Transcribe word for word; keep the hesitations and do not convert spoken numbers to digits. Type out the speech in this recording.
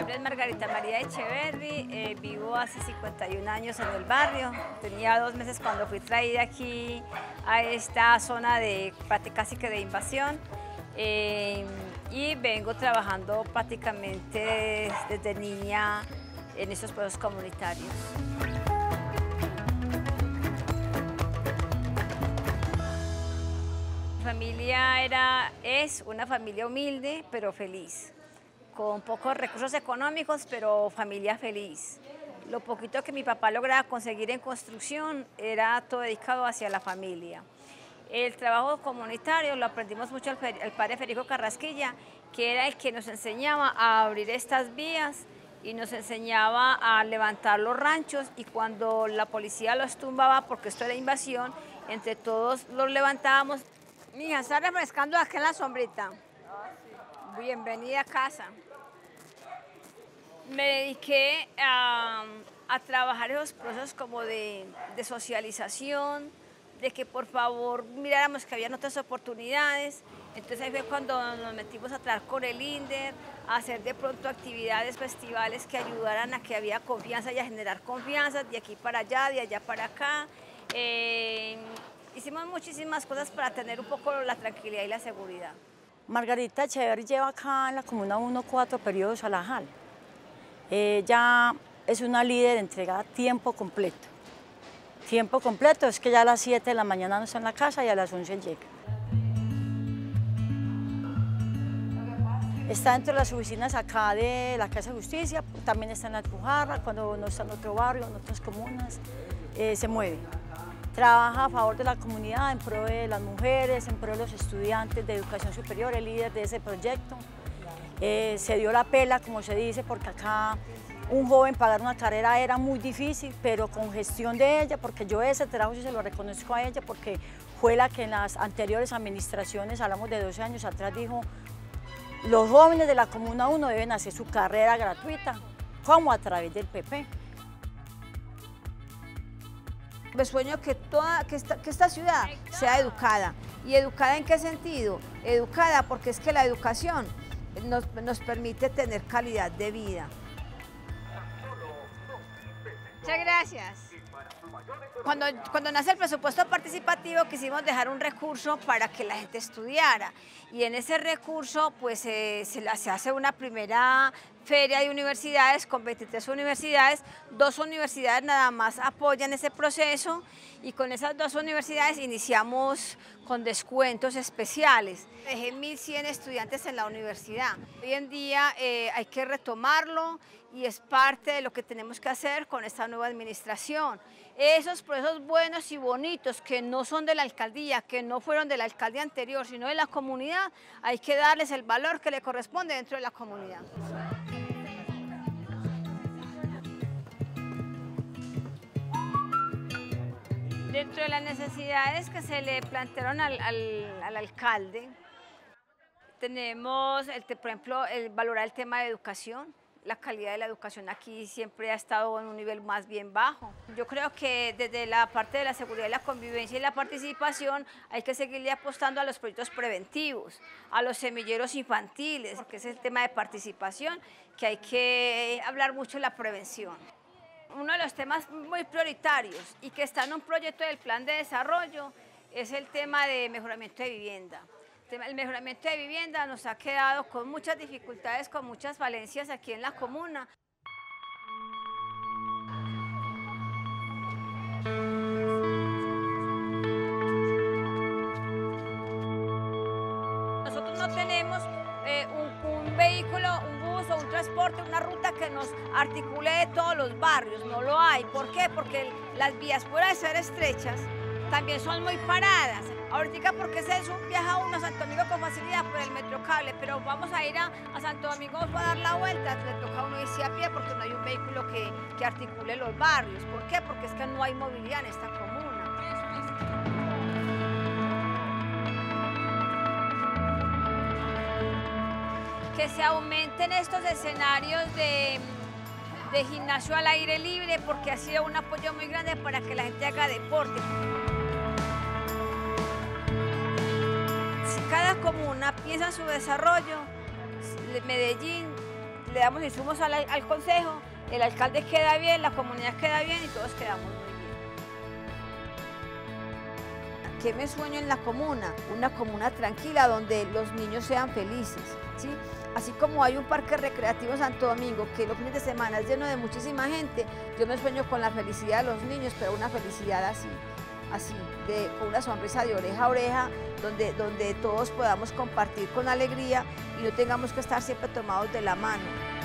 nombre es Margarita María Echeverri, eh, vivo hace cincuenta y un años en el barrio. Tenía dos meses cuando fui traída aquí a esta zona de casi que de invasión. Eh, y vengo trabajando prácticamente desde niña en estos pueblos comunitarios. Mi familia era, es una familia humilde pero feliz, con pocos recursos económicos pero familia feliz. Lo poquito que mi papá lograba conseguir en construcción era todo dedicado hacia la familia. El trabajo comunitario lo aprendimos mucho al padre Federico Carrasquilla, que era el que nos enseñaba a abrir estas vías y nos enseñaba a levantar los ranchos, y cuando la policía los tumbaba, porque esto era invasión, entre todos los levantábamos. Mija, está refrescando aquí en la sombrita. Bienvenida a casa. Me dediqué a, a trabajar esos procesos como de, de socialización, de que por favor miráramos que había otras oportunidades. Entonces ahí fue cuando nos metimos a trabajar con el INDER, a hacer de pronto actividades, festivales que ayudaran a que había confianza y a generar confianza de aquí para allá, de allá para acá. Eh, hicimos muchísimas cosas para tener un poco la tranquilidad y la seguridad. Margarita Echeverri lleva acá en la Comuna uno cuatro periodos a la J A L. Ella es una líder entregada a tiempo completo. Tiempo completo, es que ya a las siete de la mañana no está en la casa y a las once llega. Está dentro de las oficinas acá de la Casa de Justicia, también está en La Alpujarra, cuando no está en otro barrio, en otras comunas, eh, se mueve. Trabaja a favor de la comunidad, en pro de las mujeres, en pro de los estudiantes de educación superior, el líder de ese proyecto. Eh, se dio la pela, como se dice, porque acá un joven pagar una carrera era muy difícil, pero con gestión de ella, porque yo ese trabajo sí se lo reconozco a ella, porque fue la que en las anteriores administraciones, hablamos de doce años atrás, dijo: los jóvenes de la Comuna uno deben hacer su carrera gratuita, como a través del P P. Me sueño que, toda, que, esta, que esta ciudad sea educada. ¿Y educada en qué sentido? Educada porque es que la educación nos, nos permite tener calidad de vida. Muchas gracias. Cuando, cuando nace el presupuesto participativo quisimos dejar un recurso para que la gente estudiara, y en ese recurso pues eh, se, se hace una primera feria de universidades con veintitrés universidades, dos universidades nada más apoyan ese proceso, y con esas dos universidades iniciamos con descuentos especiales. Dejé mil cien estudiantes en la universidad. Hoy en día eh, hay que retomarlo y es parte de lo que tenemos que hacer con esta nueva administración. Esos procesos buenos y bonitos que no son de la alcaldía, que no fueron de la alcaldía anterior, sino de la comunidad, hay que darles el valor que le corresponde dentro de la comunidad. Dentro de las necesidades que se le plantearon al, al, al alcalde, tenemos, el, por ejemplo, el valorar el tema de educación. La calidad de la educación aquí siempre ha estado en un nivel más bien bajo. Yo creo que desde la parte de la seguridad, la convivencia y la participación hay que seguirle apostando a los proyectos preventivos, a los semilleros infantiles, porque es el tema de participación, que hay que hablar mucho de la prevención. Uno de los temas muy prioritarios y que está en un proyecto del plan de desarrollo es el tema de mejoramiento de vivienda. El mejoramiento de vivienda nos ha quedado con muchas dificultades, con muchas falencias aquí en la comuna. Nosotros no tenemos eh, un, un vehículo, un bus o un transporte, una ruta que nos articule de todos los barrios, no lo hay. ¿Por qué? Porque las vías, por ser estrechas, también son muy paradas. Ahorita porque se viaja uno a Santo Domingo con facilidad por el metrocable, pero vamos a ir a, a Santo Domingo para dar la vuelta, le toca a uno irse a pie porque no hay un vehículo que, que articule los barrios. ¿Por qué? Porque es que no hay movilidad en esta comuna. Que se aumenten estos escenarios de... de gimnasio al aire libre, porque ha sido un apoyo muy grande para que la gente haga deporte. Si cada comuna piensa en su desarrollo, Medellín le damos insumos al, al consejo, el alcalde queda bien, la comunidad queda bien y todos quedamos muy bien. ¿Qué me sueño en la comuna? Una comuna tranquila donde los niños sean felices, ¿sí? Así como hay un parque recreativo en Santo Domingo que los fines de semana es lleno de muchísima gente, yo me sueño con la felicidad de los niños, pero una felicidad así, así, de, con una sonrisa de oreja a oreja, donde, donde todos podamos compartir con alegría y no tengamos que estar siempre tomados de la mano.